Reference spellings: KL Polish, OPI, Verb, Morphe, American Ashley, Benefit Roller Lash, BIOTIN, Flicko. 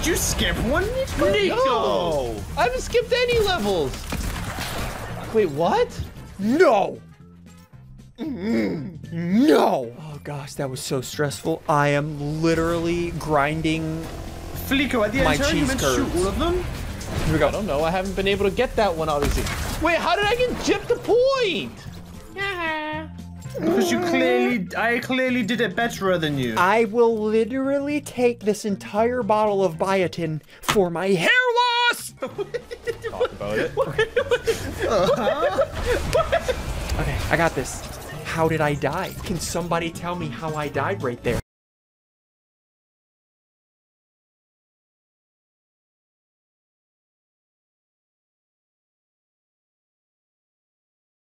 Did you skip one? No! I haven't skipped any levels! Wait, what? No! No! Oh gosh, that was so stressful. I am literally grinding Flicko, at the end turn, you meant to shoot all of them? Here we go. I don't know, I haven't been able to get that one, obviously. Wait, how did I get gypped the point? Because you I clearly did it better than you. I will literally take this entire bottle of biotin for my hair loss! Talk about it. Okay, I got this. How did I die? Can somebody tell me how I died right there?